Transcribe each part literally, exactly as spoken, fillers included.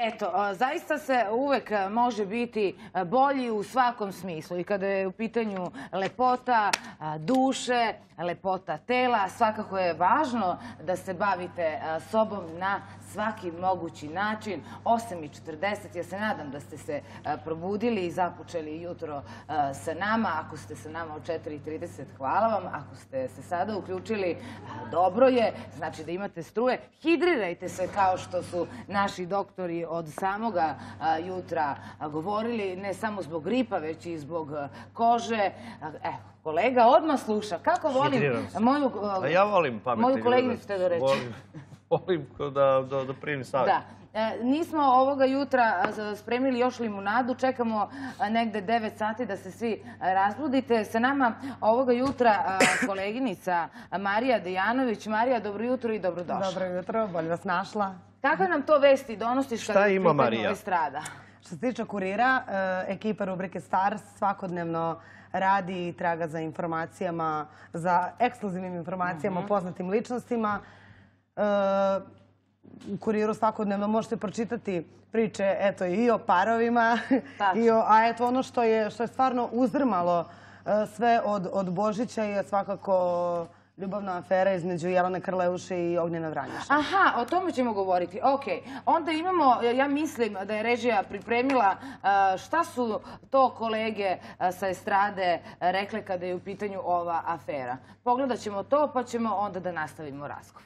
Eto, zaista se uvek može biti bolji u svakom smislu. I kada je u pitanju lepota duše, lepota tela, svakako je važno da se bavite sobom na svaki mogući način. osam i četrdeset, ja se nadam da ste se probudili i započeli jutro sa nama. Ako ste sa nama od četiri i trideset, hvala vam. Ako ste se sada uključili, dobro je, znači da imate struje. Hidrirajte se kao što su naši doktori od samoga jutra govorili, ne samo zbog gripa, već i zbog kože. Evo, kolega odmah sluša. Kako volim moju... Ja volim pametni. Moju koleginicu te do reći. Volim da primim savjet. Nismo ovoga jutra spremili još limunadu, čekamo negde devet sati da se svi razbudite. Sa nama ovoga jutra koleginica Marija Dejanović. Marija, dobro jutro i dobrodošla. Dobro jutro, bolje vas našla. Kakve nam to vesti donosiš kada je pripremljena strada? Što se tiče Kurira, ekipa rubrike Stars svakodnevno radi i traga za informacijama, za ekskluzivnim informacijama o poznatim ličnostima. U Kuriru svakodnevno možete pročitati priče, eto, i o parovima, a eto ono što je stvarno uzrmalo sve od Božića je svakako ljubavna afera između Jelene Karleuše i Ognjena Vranješa. Aha, o tome ćemo govoriti. Ok, onda imamo, ja mislim da je režija pripremila šta su to kolege sa estrade rekle kada je u pitanju ova afera. Pogledat ćemo to pa ćemo onda da nastavimo razgovor.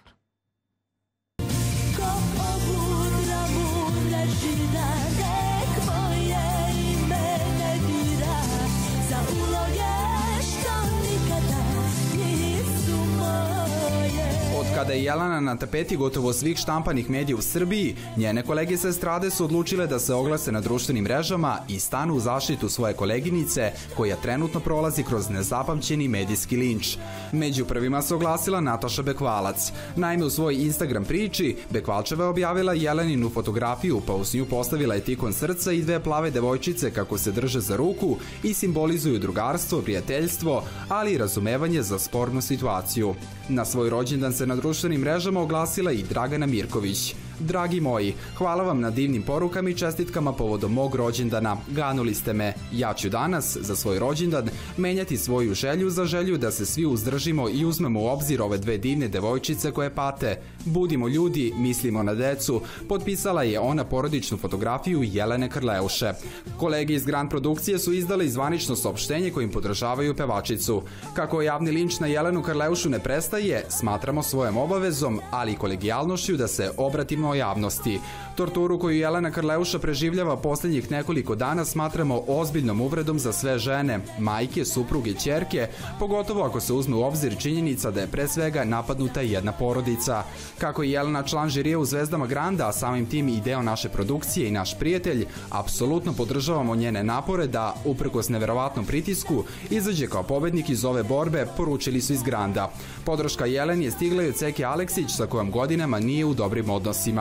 Od kada je Jelena na tapeti gotovo svih štampanih medija u Srbiji, njene kolege sa estrade su odlučile da se oglase na društvenim mrežama i stanu u zaštitu svoje koleginice, koja trenutno prolazi kroz nezapamćeni medijski linč. Među prvima se oglasila Nataša Bekvalac. Naime, u svojoj Instagram priči, Bekvalčeva je objavila Jeleninu fotografiju, pa uz nju postavila etikon srca i dve plave devojčice kako se drže za ruku i simbolizuju drugarstvo, prijateljstvo, ali i razumevanje za spornu situaciju. Na svoj rođendan se na društvenim mrežama oglasila i Dragana Mirković. Dragi moji, hvala vam na divnim porukama i čestitkama povodom mog rođendana. Ganuli ste me. Ja ću danas, za svoj rođendan, menjati svoju želju za želju da se svi uzdržimo i uzmemo u obzir ove dve divne devojčice koje pate. Budimo ljudi, mislimo na decu, potpisala je ona porodičnu fotografiju Jelene Karleuše. Kolege iz Grand Produkcije su izdale zvanično saopštenje kojim podržavaju pevačicu. Kako javni linč na Jelenu Karleušu ne prestaje, smatramo svojom obavezom, ali i kolegijalnošću da se obratimo javnosti. Torturu koju Jelena Karleuša preživljava poslednjih nekoliko dana smatramo ozbiljnom uvredom za sve žene, majke, supruge i ćerke, pogotovo ako se uzme u obzir činjenica da je pre svega napadnuta jedna porodica. Kako je Jelena član žirije u Zvezdama Granda, a samim tim i deo naše produkcije i naš prijatelj, apsolutno podržavamo njene napore da, uprkos neverovatnom pritisku, izađe kao pobednik iz ove borbe, poručili su iz Granda. Podrška Jeleni je stigla i od Ceke Aleksić, sa kojom godinama nije u dobrim odnosima.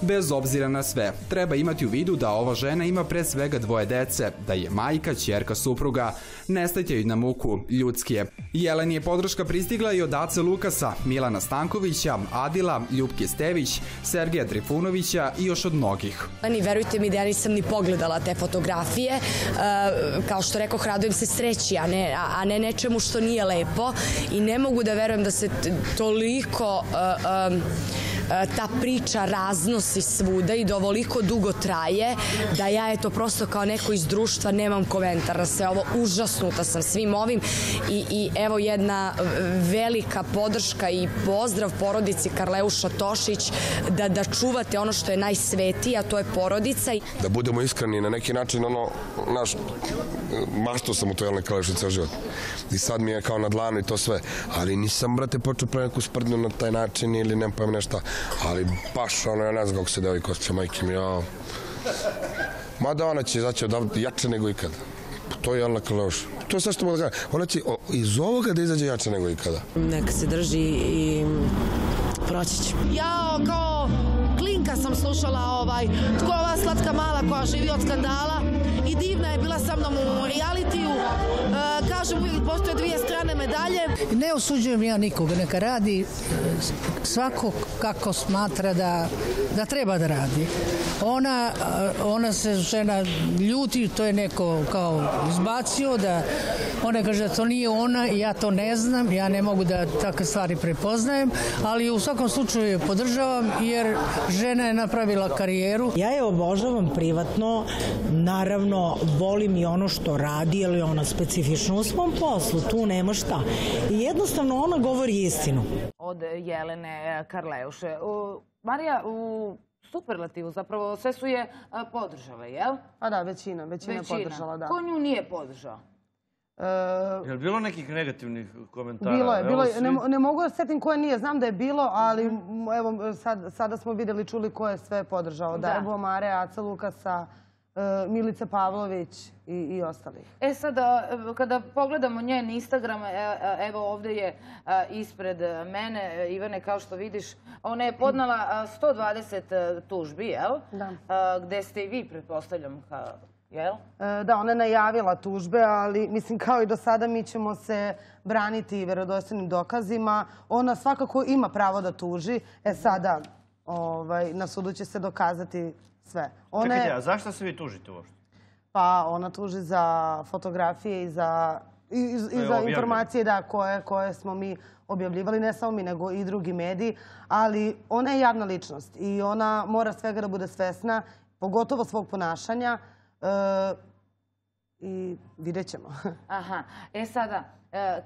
Bez obzira na sve, treba imati u vidu da ova žena ima pre svega dvoje dece, da je majka, ćerka, supruga. Ne stajte joj na muku, ljudski je. Jeleni je podrška pristigla i od Ace Lukasa, Milana Stankovića, Adila, Ljupke Stević, Sergeja Trifunovića i još od mnogih. Verujte mi da ja nisam ni pogledala te fotografije. Kao što rekoh, radujem se sreći, a ne nečemu što nije lepo. I ne mogu da verujem da se toliko... ta priča raznosi svuda i da ovoliko dugo traje da ja, eto, prosto kao neko iz društva nemam komentar na sve ovo. Užasnuta sam svim ovim i evo jedna velika podrška i pozdrav porodici Karleuša Tošić da čuvate ono što je najsvetije, a to je porodica. Da budemo iskreni, na neki način ono, naš, maštao sam u to Jelene Karleuši ceo život i sad mi je kao na dlanu i to sve, ali nisam, brate, počeo pre neku sprdnju na taj način ili nemam pojem nešta. Ali baš ono, ja ne znam kako se devoj kostiče, majke mi, jao. Mada ona će izaći odavde jače nego ikada. To je Jelena Karleuša. To je sve što mogu da gledam. Ona će iz ovoga da izađe jače nego ikada. Neka se drži i proći će. Jao, kao klinka sam slušala ovaj, tko ova slatka mala koja živi od skandala, i divna je bila sa mnom u realitiju. Kažem, uvijek postoje dvije strane medalje. Ne osuđujem ja nikoga, neka radi svako kako smatra da, da treba da radi. Ona, ona se žena ljuti, to je neko kao izbacio, da ona kaže da to nije ona, ja to ne znam, ja ne mogu da takve stvari prepoznajem, ali u svakom slučaju je podržavam jer žena je napravila karijeru. Ja je obožavam privatno, naravno volim i ono što radi, ali ona specifično u svom poslu, tu nema šta. I jednostavno ona govori istinu. Od Jelene Karleuše. Marija, u superlativu, zapravo sve su je podržale, jel? A da, većina, većina podržala, da. Ko nju nije podržao? Je li bilo nekih negativnih komentara? Bilo je, bilo je. Ne mogu da setim koje nije, znam da je bilo, ali evo sada smo vidjeli, čuli ko je sve podržao. Da je Mare, Ace Lukasa, Milica Pavlović i ostalih. E sada, kada pogledamo njen Instagram, evo ovdje je ispred mene, Ivane, kao što vidiš, ona je podnala sto dvadeset tužbi, jel? Da. Gde ste i vi, pretpostavljam, kao... Da, ona je najavila tužbe, ali mislim kao i do sada mi ćemo se braniti vjerodostojnim dokazima. Ona svakako ima pravo da tuži. E sada, na sudu će se dokazati sve. Čekajte, a zašto se vi tužite uopšte? Pa ona tuži za fotografije i za informacije koje smo mi objavljivali, ne samo mi, nego i drugi mediji. Ali ona je javna ličnost i ona mora svega da bude svesna, pogotovo svog ponašanja, i vidjet ćemo. Aha, e sada,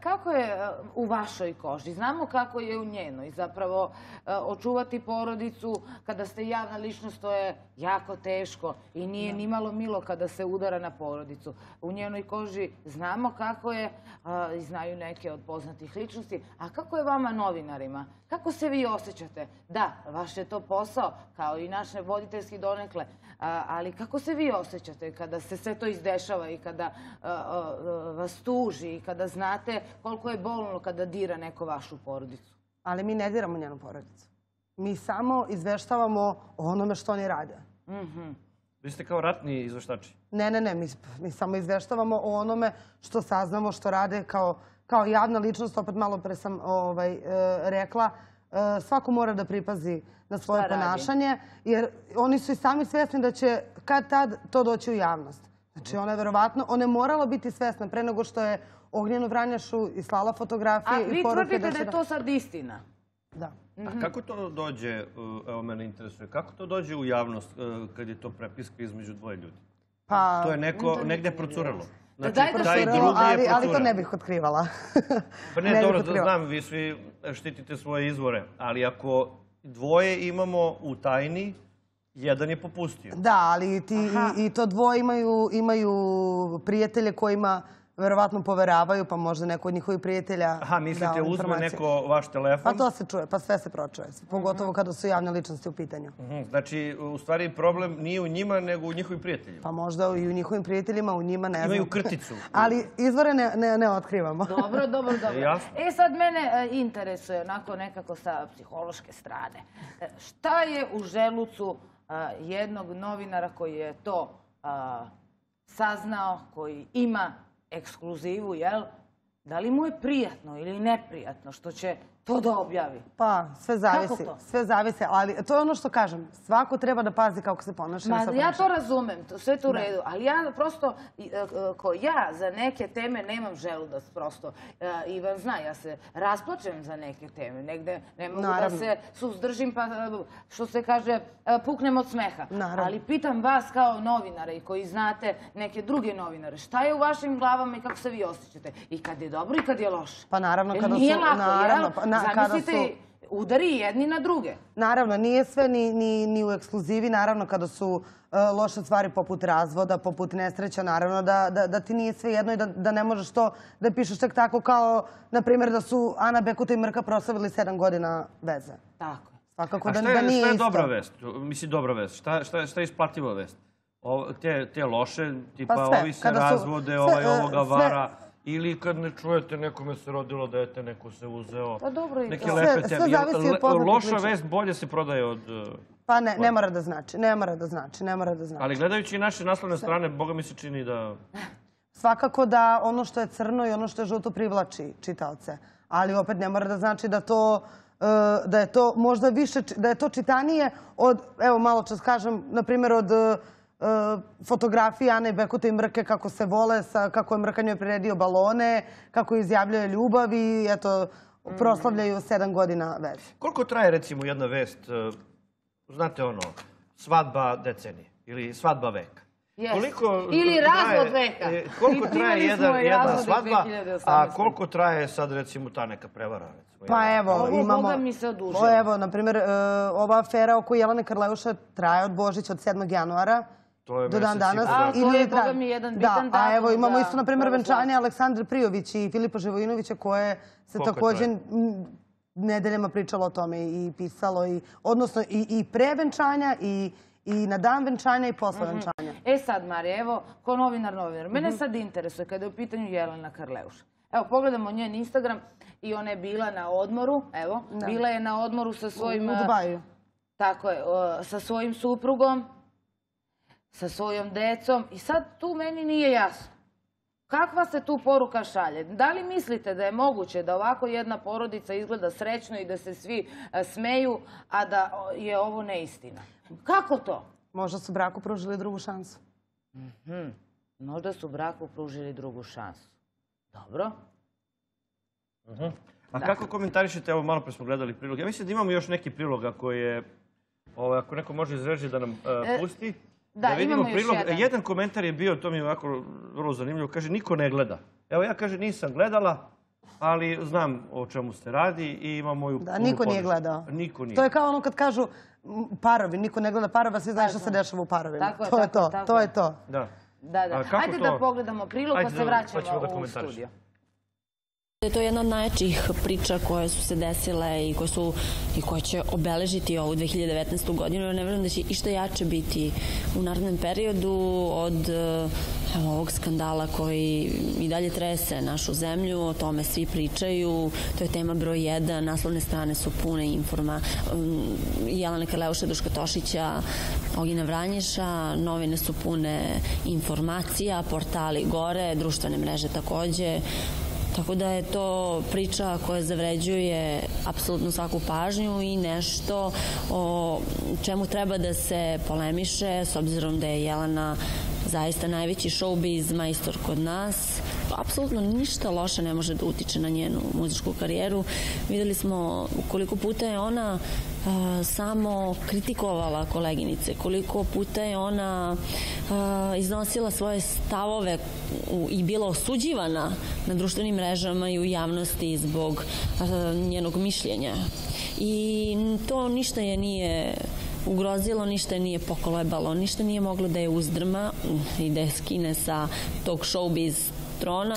kako je u vašoj koži? Znamo kako je u njenoj. Zapravo, očuvati porodicu kada ste javna ličnost, to je jako teško i nije ni malo milo kada se udara na porodicu. U njenoj koži znamo kako je, znaju neke od poznatih ličnosti, a kako je vama novinarima? Kako se vi osjećate? Da, vaš je to posao, kao i naš voditeljski donekle, ali kako se vi osjećate kada se sve to izdešava i kada vas tuži i kada znate koliko je bolno kada dira neko vašu porodicu? Ali mi ne diramo njenu porodicu. Mi samo izveštavamo o onome što oni rade. Vi ste kao ratni izveštači? Ne, ne, ne. Mi samo izveštavamo o onome što saznamo, što rade kao javna ličnost. Opet malo pre sam rekla, svako mora da pripazi na svoje ponašanje, jer oni su i sami svjesni da će kad tad to doći u javnost. Znači, ona je verovatno, ona je morala biti svjesna pre nego što je Ognjenu Vranješu i slala fotografije i poruke da će... A vi tvrdite da je to sad istina? Da. A kako to dođe, evo mene interesuje, kako to dođe u javnost kad je to prepiska između dvoje ljudi? Pa... To je neko negde procuralo. Znači, taj drugi je procuralo. Ali to ne bih otkrivala. Pa ne, dobro, znam, vi svi štitite svoje izvore, ali ako dvoje imamo u tajni, jedan je popustio. Da, ali i to dvoje imaju prijatelje kojima... verovatno poveravaju, pa možda neko od njihovih prijatelja dao informaciju. Aha, mislite, uzme neko vaš telefon? Pa to se čuje, pa sve se pročuje, pogotovo kada su javne ličnosti u pitanju. Znači, u stvari problem nije u njima, nego u njihovim prijateljima. Pa možda i u njihovim prijateljima, u njima ne znam. Imaju krticu. Ali izvore ne otkrivamo. Dobro, dobro, dobro. E sad mene interesuje, onako nekako sa psihološke strane, šta je u želucu jednog novinara koji je to saznao, koji ima ekskluzivu, jel? Da li mu je prijatno ili neprijatno što će to da objavi? Pa, sve zavisi. Sve zavisi, ali to je ono što kažem. Svako treba da pazi kako se ponaša. Ja to razumem, sve to u redu, ali ja prosto, ko ja, za neke teme nemam želudac prosto. Ivan zna, ja se rasplačem za neke teme. Negde ne mogu da se suzdržim, pa što se kaže, puknem od smeha. Ali pitam vas kao novinara i koji znate neke druge novinare, šta je u vašim glavama i kako se vi osjećate? I kad je dobro i kad je loše. Pa naravno, kada su... Nije lako, jel? Zamislite, udari jedni na druge. Naravno, nije sve ni u ekskluzivi. Naravno, kada su loše stvari poput razvoda, poput nesreća, naravno da ti nije sve jedno i da ne možeš to da pišeš tek tako kao, na primjer, da su Ana Bekuta i Mrka proslavili sedam godina veze. Tako je. Svakako da nije isto. A šta je dobra vest? Misli, dobra vest. Šta je isplativa vest? Te loše, tipa ovi se razvode, ovaj ovoga vara... Ili kad ne čujete, nekome se rodilo dete, neko se uzeo, neke lepe teme. Loša vest bolje se prodaje od... Pa ne, ne mora da znači, ne mora da znači, ne mora da znači. Ali gledajući i naše naslovne strane, Boga mi se čini da... Svakako da ono što je crno i ono što je žuto privlači čitaoce. Ali opet ne mora da znači da to... da je to možda više, da je to čitanije od, evo malo čas kažem, na primjer od fotografije Ane Bekute i Mrke kako se vole, kako je Mrka njoj priredio balone, kako izjavljuje ljubav i eto, proslavljaju sedam godina veze. Koliko traje recimo jedna vest, znate ono, svadba decenije ili svadba veka? Ili razvod veka. Koliko traje jedna svadba, a koliko traje sad recimo ta neka prevara? Pa evo, imamo... Evo, na primjer, ova afera oko Jelene Karleuša traje od Božića od sedmog januara do dan danas. A evo, imamo isto, na primjer, venčanje Aleksandra Prijović i Filipa Živojinovića koje se također nedeljama pričalo o tome i pisalo. Odnosno, i pre venčanja i... i na dan venčanja i posle venčanja. E sad, Marija, evo, ko novinar, novinar. Mene sad interesuje kada je u pitanju Jelena Karleuša. Evo, pogledamo njen Instagram i ona je bila na odmoru, evo, bila je na odmoru sa svojim... U Dubaju. Tako je, sa svojim suprugom, sa svojom decom i sad tu meni nije jasno. Kakva se tu poruka šalje? Da li mislite da je moguće da ovako jedna porodica izgleda srećno i da se svi smeju, a da je ovo neistina? Kako to? Možda su braku pružili drugu šansu. Možda su braku pružili drugu šansu. Dobro. A kako komentarišete? Evo, malo pre smo gledali prilog. Ja mislim da imamo još neki priloga koje, ako neko može izrežiti da nam pusti. Da, imamo još jedan. Jedan komentar je bio, to mi je ovako vrlo zanimljivo, kaže niko ne gleda. Evo ja kaže nisam gledala, ali znam o čemu se radi i imam moju punu podršku. Da, niko nije gledao. Niko nije. To je kao ono kad kažu parovi, niko ne gleda parova, svi znaju što se dešava u parovima. To je to, to je to. Da, da. Hajde da pogledamo prilog pa se vraćamo u studio. To je jedna od najjačih priča koje su se desile i koje su i koje će obeležiti ovu dve hiljade devetnaestu. godinu. Ne vjerujem da će išta jače biti u narednom periodu od evo, ovog skandala koji i dalje trese našu zemlju, o tome svi pričaju. To je tema broj jedan, naslovne strane su pune informa. Jelene Karleuše, Duška Tošića, Ognjena Vranješa, novine su pune informacija, portali gore, društvene mreže takođe. Tako da je to priča koja zavređuje apsolutno svaku pažnju i nešto o čemu treba da se polemiše, s obzirom da je Jelena zaista najveći showbiz majstor kod nas. Apsolutno ništa loše ne može da utiče na njenu muzičku karijeru. Videli smo koliko puta je ona samo kritikovala koleginice, koliko puta je ona iznosila svoje stavove i bila osuđivana na društvenim mrežama i u javnosti zbog njenog mišljenja. I to ništa je nije ugrozilo, ništa je nije pokolebalo, ništa nije moglo da je uzdrma i da je skine sa tog showbiz trona.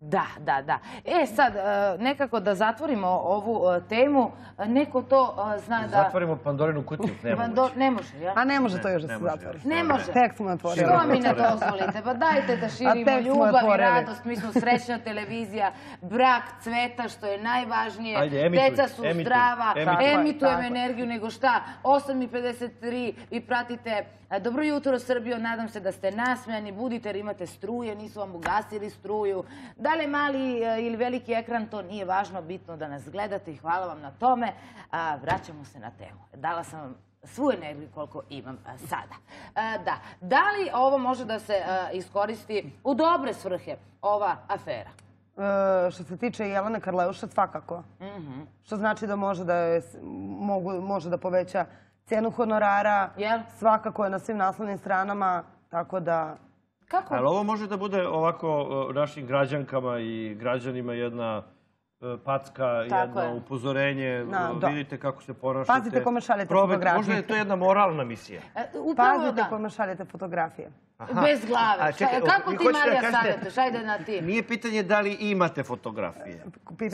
Da, da, da. E sad, nekako da zatvorimo ovu temu, neko to zna da... Zatvorimo Pandorinu kutiju, ne može. Ne može, ja? A ne može to još da se zatvori. Ne može. Tek smo otvorili. Što mi ne dozvolite? Pa dajte da širimo ljubav i radost. Mi smo srećna televizija, brak cveta, što je najvažnije. Deca su zdrava, emitujem energiju, nego šta? osam i pedeset tri i pratite Dobro jutro Srbijo, nadam se da ste nasmejani, budite jer imate struje, nisu vam ugasili struju. Da li mali ili veliki ekran, to nije važno, bitno da nas gledate i hvala vam na tome. Vraćamo se na temu. Dala sam vam svu energiju koliko imam sada. Da, da li ovo može da se iskoristi u dobre svrhe, ova afera? Što se tiče Jelene Karleuše, svakako. Što znači da može da poveća cenu honorara, svakako je na svim naslovnim stranama, tako da... Ali ovo može da bude ovako našim građankama i građanima jedna packa, jedno upozorenje, vidite kako se ponašate. Pazite kome šaljete fotografije. Možda je to jedna moralna misija. Pazite kome šaljete fotografije. Bez glave. Kako ti, Marija, savjetuješ? Ajde na ti. Nije pitanje da li imate fotografije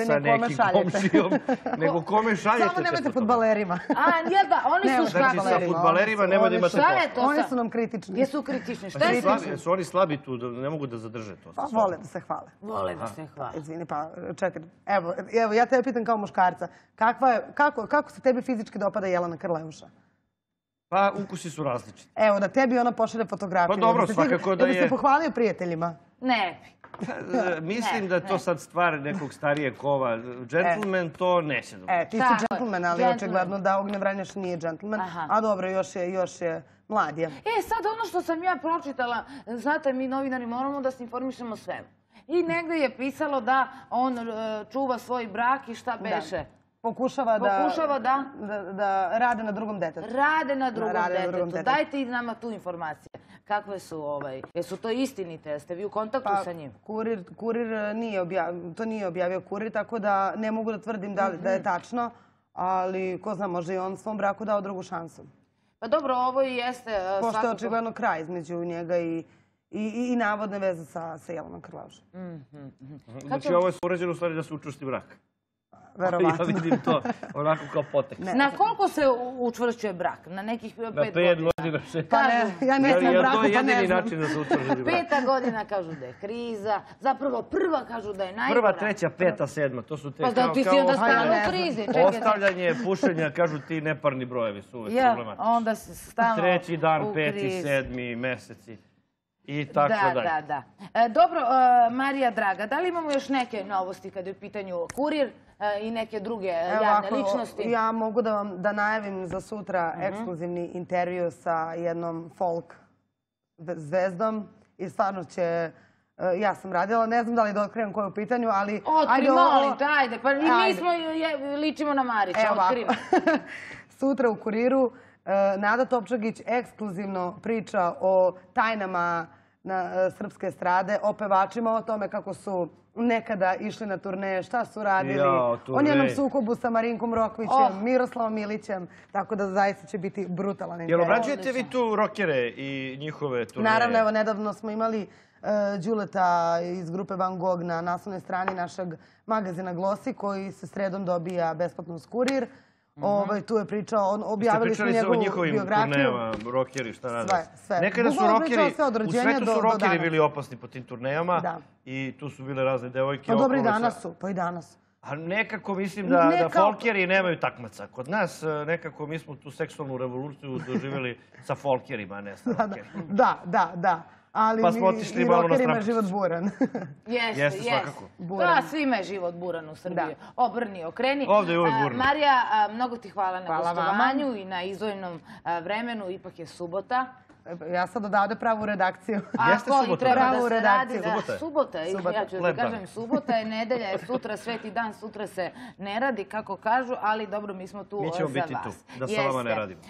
sa nekim komšijom, nego kome šaljete fotografije. Samo nemojte fudbalerima. A, jeba, oni su škabalerima. Znači, sa fudbalerima nemoj da imate posla. Oni su nam kritični. Jesu kritični. Šta je kritični? Su oni slabi tu, ne mogu da zadrže to. Vole da se hvale. Vole da se hvale. Izvini, pa čekaj. Evo, ja tebe pitam kao muškarca, kako se tebi fizički dopada Jelena Karleuša? Pa, ukusi su različiti. Evo, da tebi ona pošalje fotografiju. Pa dobro, svakako da je... Da bi se pohvalio prijateljima? Ne. Mislim da je to sad stvar nekog starijeg kova. Džentlmen to neće dobro. E, ti si džentlmen, ali očigledno da Ognjen Vranješ nije džentlmen. A dobro, još je mlad je. E, sad ono što sam ja pročitala, znate, mi novinari moramo da se informišemo svemu. I negde je pisalo da on čuva svoj brak i šta beše. Pokušava da rade na drugom detetu. Rade na drugom detetu. Dajte i nama tu informaciju. Kakve su ovaj... Jesu to istinite? Jeste vi u kontaktu sa njim? Kurir nije objavio, to nije objavio Kurir, tako da ne mogu da tvrdim da je tačno, ali ko zna, može i on svom braku dao drugu šansu. Pa dobro, ovo i jeste... Pošto je očigledno kraj između njega i... i navodne veze sa Jelenom Karleušom. Znači, ovo je urađeno u stvari da se učvrsti brak. Verovatno. Ja vidim to onako kao potekst. Na koliko se učvršćuje brak? Na nekih pet godina? Na pet godina, šest. Pa ne, ja ne znam braku, pa ne znam. To je jedini način da se učvrši brak. Peta godina kažu da je kriza, zapravo prva kažu da je najgora. Prva, treća, peta, sedma, to su te kao... Pa da ti si onda stalo u krizi. Ostavljanje, pušenja, kažu ti neparni brojevi su uvek problematični. Ja, onda si stalo u krizi. Treći dan, peti, sedmi, meseci. I tako dalje. Da, da, da. Dobro, Marija draga, da li imamo još neke novosti kada je u pitanju Kurir i neke druge javne ličnosti? Ja mogu da najavim za sutra ekskluzivni intervju sa jednom folk zvezdom i stvarno će... Ja sam radila, ne znam da li da otkrivam koje u pitanju, ali... Otkri, molim, ajde, pa mi smo ličimo na Marića, otkrivam. Sutra u Kuriru Nada Topčagić ekskluzivno priča o tajnama srpske estrade, o pevačima, o tome kako su nekada išli na turneje, šta su radili, o njenom sukobu sa Marinkom Rokvićem, Miroslavom Milićem, tako da zaista će biti brutalan intervju. Jel obrađujete vi tu rokere i njihove turneje? Naravno, evo, nedavno smo imali Đuleta iz grupe Van Gogh na naslovnoj strani našeg magazina Glosi, koji se sredom dobija besplatno uz Kurir. Tu je pričao, objavili smo njegovu biografiju. Ste pričali o njihovim turnejama, rokeri, šta rade? Nekada su rokeri, u svetu su rokeri bili opasni po tim turnejama i tu su bile razne devojke. Pa dobro, i danas su, pa i danas. A nekako mislim da folkeri nemaju takmaca. Kod nas nekako mi smo tu seksualnu revoluciju doživjeli sa folkerima, a ne sa rokerima. Da, da, da. Ali i rokerima je život buran. Jeste, svakako. Da, svima je život buran u Srbiji. Obrni, okreni. Ovde je uvijek buran. Marija, mnogo ti hvala na gostovanju i na izdvojenom vremenu. Ipak je subota. Ja sad odavde pravu redakciju. Jeste subota. Pravu redakciju. Subota je. Ja ću da kažem, subota je, nedelja je, sutra, sveti dan, sutra se ne radi, kako kažu, ali dobro, mi smo tu za vas. Mi ćemo biti tu, da sa vama ne radimo.